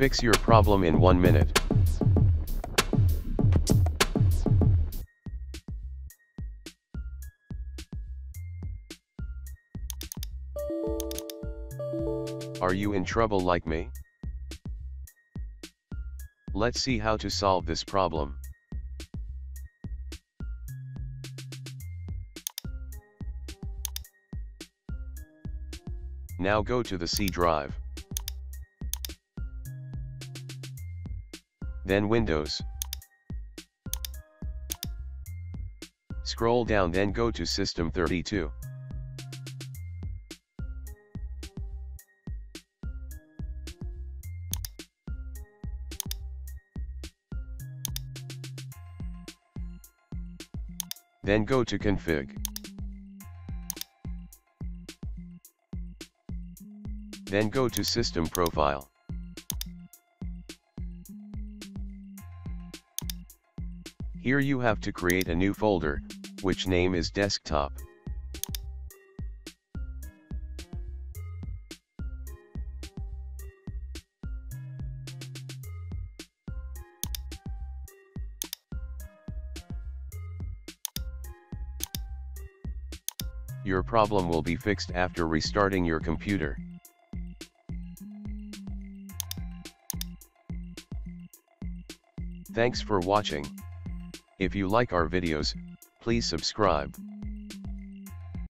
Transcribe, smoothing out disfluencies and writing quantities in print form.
Fix your problem in 1 minute. Are you in trouble like me? Let's see how to solve this problem. Now go to the C drive. Then Windows. Scroll down, then go to System 32. Then go to Config. Then go to System Profile. Here you have to create a new folder, which name is Desktop. Your problem will be fixed after restarting your computer. Thanks for watching. If you like our videos, please subscribe.